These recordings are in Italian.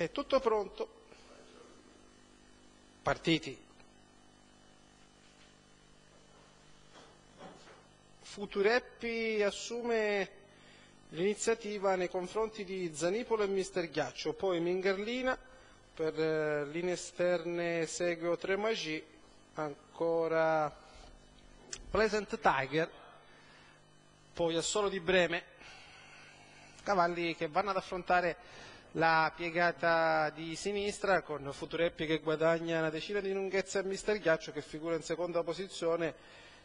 È tutto pronto, partiti. Future Happy assume l'iniziativa nei confronti di Zanipolo e Mister Ghiaccio, poi Mingherlina, per linee esterne segue Autre Magie, ancora Pleasant Tiger, poi Assolo di Breme, cavalli che vanno ad affrontare la piegata di sinistra con Future Happy che guadagna una decina di lunghezze a Mister Ghiaccio, che figura in seconda posizione,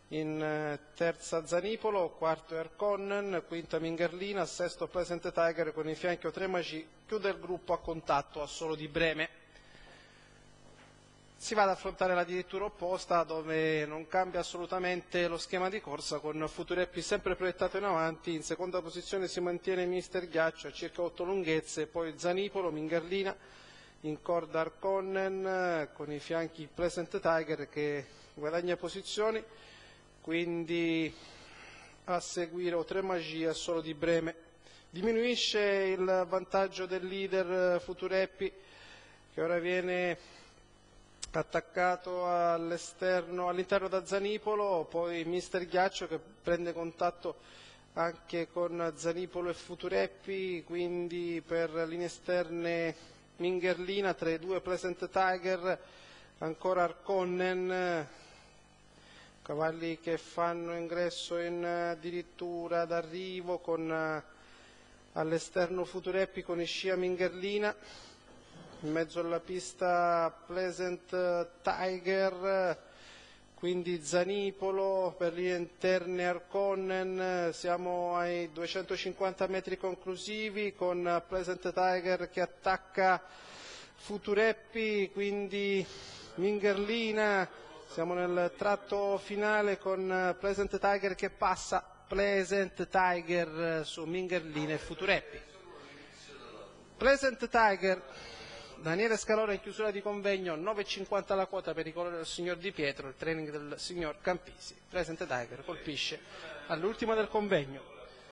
in terza Zanipolo, quarto Harkonnen, quinta Mingherlina, sesto Pleasant Tiger con in fianco Tremagì, chiude il gruppo a contatto Assolo di Breme. Si va ad affrontare la direttura opposta, dove non cambia assolutamente lo schema di corsa, con Future Happy sempre proiettato in avanti. In seconda posizione si mantiene Mister Ghiaccio a circa 8 lunghezze, poi Zanipolo, Mingherlina, in corda Harkonnen, con i fianchi Pleasant Tiger che guadagna posizioni, quindi a seguire Autre Magie, Assolo di Breme. Diminuisce il vantaggio del leader Future Happy, che ora viene attaccato all'interno da Zanipolo, poi Mister Ghiaccio che prende contatto anche con Zanipolo e Future Happy, quindi per linee esterne Mingherlina, tra i due Pleasant Tiger, ancora Harkonnen, cavalli che fanno ingresso addirittura d'arrivo con all'esterno Future Happy con i scia Mingherlina. In mezzo alla pista Pleasant Tiger, quindi Zanipolo, per linee interne Harkonnen, siamo ai 250 metri conclusivi con Pleasant Tiger che attacca Future Happy, quindi Mingherlina, siamo nel tratto finale con Pleasant Tiger che passa, Pleasant Tiger su Mingherlina e Future Happy. Pleasant Tiger, Daniele Scalora in chiusura di convegno, 9,50 la quota per i colori del signor Di Pietro, il training del signor Campisi. Presente Tiger colpisce all'ultima del convegno.